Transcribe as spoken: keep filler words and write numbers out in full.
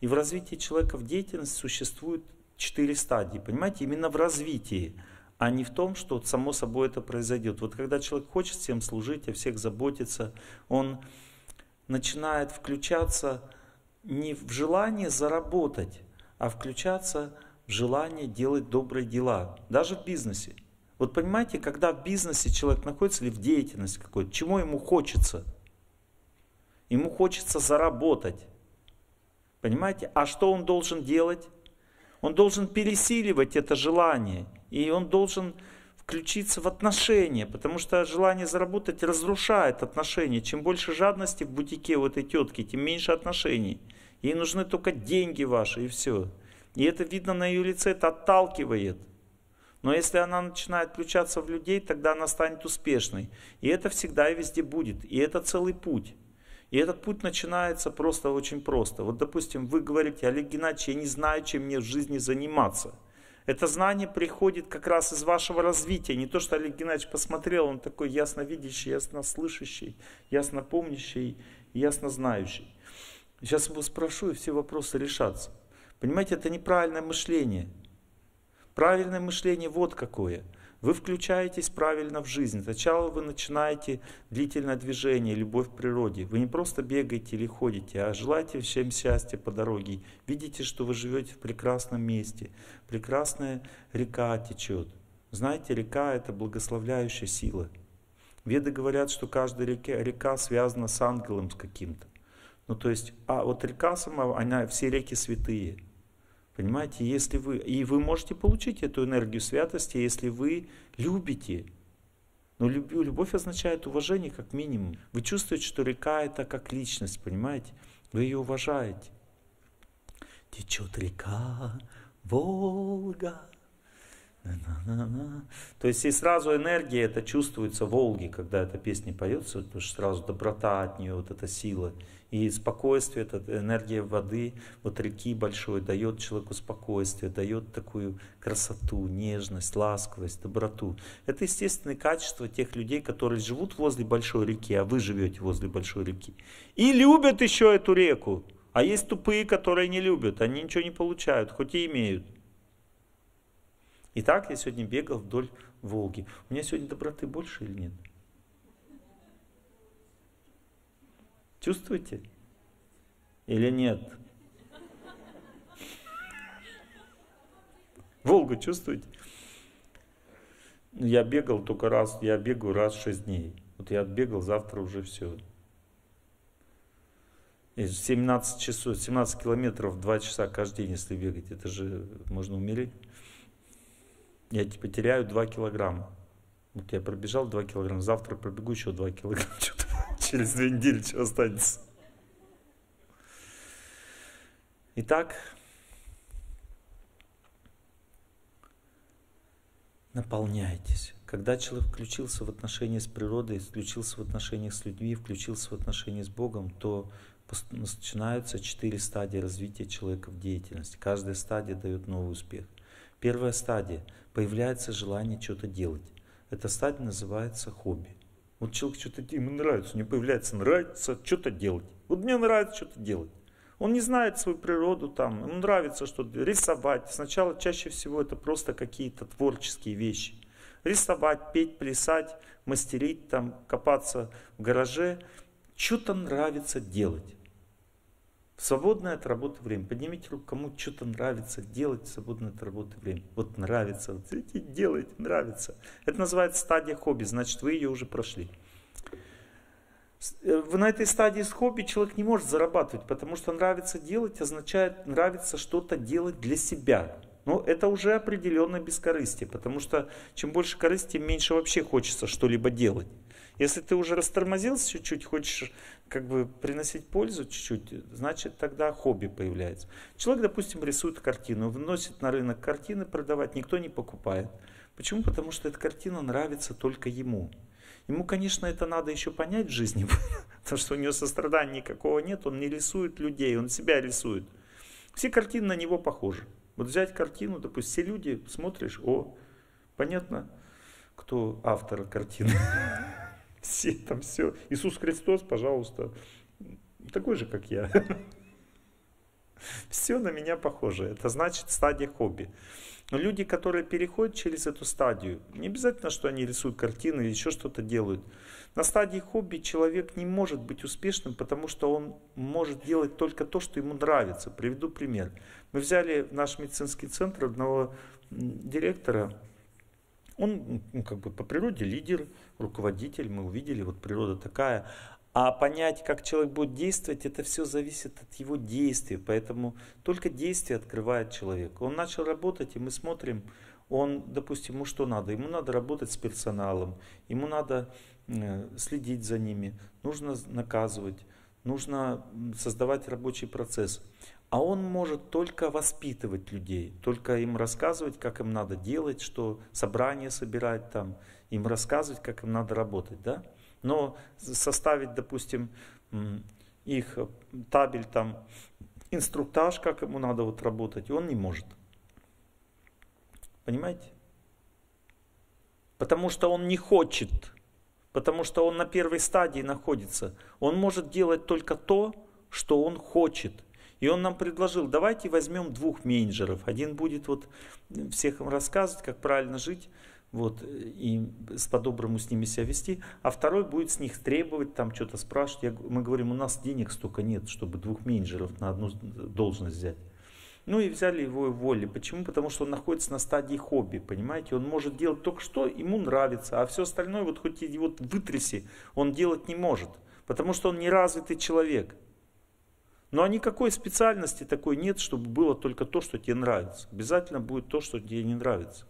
И в развитии человека в деятельности существует четыре стадии, понимаете, именно в развитии, а не в том, что само собой это произойдет. Вот когда человек хочет всем служить, о всех заботиться, он начинает включаться не в желание заработать, а включаться в желание делать добрые дела, даже в бизнесе. Вот понимаете, когда в бизнесе человек находится или в деятельности какой-то, чему ему хочется? Ему хочется заработать. Понимаете? А что он должен делать? Он должен пересиливать это желание. И он должен включиться в отношения. Потому что желание заработать разрушает отношения. Чем больше жадности в бутике у этой тетки, тем меньше отношений. Ей нужны только деньги ваши и все. И это видно на ее лице, это отталкивает. Но если она начинает включаться в людей, тогда она станет успешной. И это всегда и везде будет. И это целый путь. И этот путь начинается просто очень просто. Вот, допустим, вы говорите: Олег Геннадьевич, я не знаю, чем мне в жизни заниматься. Это знание приходит как раз из вашего развития. Не то, что Олег Геннадьевич посмотрел, он такой ясновидящий, яснослышащий, яснопомнящий, яснознающий. Сейчас его спрошу, и все вопросы решатся. Понимаете, это неправильное мышление. Правильное мышление вот какое. Вы включаетесь правильно в жизнь. Сначала вы начинаете длительное движение, любовь к природе. Вы не просто бегаете или ходите, а желаете всем счастья по дороге. Видите, что вы живете в прекрасном месте. Прекрасная река течет. Знаете, река — это благословляющая сила. Веды говорят, что каждая река, река связана с ангелом с каким-то. Ну то есть, а вот река сама, она, все реки святые. Понимаете, если вы, и вы можете получить эту энергию святости, если вы любите. Но любовь означает уважение как минимум. Вы чувствуете, что река — это как личность, понимаете? Вы ее уважаете. Течет река Волга. На-на-на-на. То есть и сразу энергия это чувствуется в Волге, когда эта песня поется, потому что сразу доброта от нее, вот эта сила. И спокойствие, эта энергия воды, вот реки большой, дает человеку спокойствие, дает такую красоту, нежность, ласковость, доброту. Это естественные качества тех людей, которые живут возле большой реки, а вы живете возле большой реки. И любят еще эту реку. А есть тупые, которые не любят, они ничего не получают, хоть и имеют. Итак, я сегодня бегал вдоль Волги. У меня сегодня доброты больше или нет? Чувствуете? Или нет? Волгу чувствуете? Я бегал только раз, я бегаю раз в шесть дней. Вот я отбегал, завтра уже все. семнадцать часов, семнадцать километров, два часа каждый день, если бегать. Это же можно умереть. Я типа теряю два килограмма. Вот я пробежал два килограмма, завтра пробегу еще два килограмма. Что-то через две недели что останется. Итак, наполняйтесь. Когда человек включился в отношения с природой, включился в отношениях с людьми, включился в отношения с Богом, то начинаются четыре стадии развития человека в деятельности. Каждая стадия дает новый успех. Первая стадия. Появляется желание что-то делать. Эта стадия называется хобби. Вот человек что-то делает, ему нравится, у него появляется нравится что-то делать. Вот мне нравится что-то делать. Он не знает свою природу, там, ему нравится что-то рисовать. Сначала чаще всего это просто какие-то творческие вещи. Рисовать, петь, плясать, мастерить, там, копаться в гараже. Что-то нравится делать. Свободное от работы время. Поднимите руку, кому что-то нравится делать, свободное от работы время. Вот нравится, вот идите, делайте, нравится. Это называется стадия хобби, значит вы ее уже прошли. На этой стадии с хобби человек не может зарабатывать, потому что нравится делать означает нравится что-то делать для себя. Но это уже определенное бескорыстие, потому что чем больше корысти, тем меньше вообще хочется что-либо делать. Если ты уже растормозился чуть-чуть, хочешь как бы приносить пользу чуть-чуть, значит тогда хобби появляется. Человек, допустим, рисует картину, вносит на рынок картины продавать, никто не покупает. Почему? Потому что эта картина нравится только ему. Ему, конечно, это надо еще понять в жизни, потому что у него сострадания никакого нет, он не рисует людей, он себя рисует. Все картины на него похожи. Вот взять картину, допустим, все люди, смотришь, о, понятно, кто автор картины. Все там все. Иисус Христос, пожалуйста, такой же, как я. Все на меня похоже. Это значит стадия хобби. Но люди, которые переходят через эту стадию, не обязательно, что они рисуют картины или еще что-то делают. На стадии хобби человек не может быть успешным, потому что он может делать только то, что ему нравится. Приведу пример. Мы взяли в наш медицинский центр одного директора. Он, ну, как бы по природе лидер, руководитель, мы увидели, вот природа такая. А понять, как человек будет действовать, это все зависит от его действий. Поэтому только действие открывает человека. Он начал работать, и мы смотрим, он, допустим, ему что надо? Ему надо работать с персоналом, ему надо следить за ними, нужно наказывать, нужно создавать рабочий процесс. А он может только воспитывать людей, только им рассказывать, как им надо делать, что собрание собирать там, им рассказывать, как им надо работать, да? Но составить, допустим, их табель, там, инструктаж, как ему надо вот работать, он не может. Понимаете? Потому что он не хочет, потому что он на первой стадии находится. Он может делать только то, что он хочет. И он нам предложил, давайте возьмем двух менеджеров. Один будет вот всех им рассказывать, как правильно жить, вот, и по-доброму с ними себя вести, а второй будет с них требовать, там что-то спрашивать. Я, мы говорим, у нас денег столько нет, чтобы двух менеджеров на одну должность взять. Ну и взяли его и уволили. Почему? Потому что он находится на стадии хобби, понимаете? Он может делать только что ему нравится, а все остальное, вот хоть его вытряси, он делать не может, потому что он неразвитый человек. Но никакой специальности такой нет, чтобы было только то, что тебе нравится. Обязательно будет то, что тебе не нравится.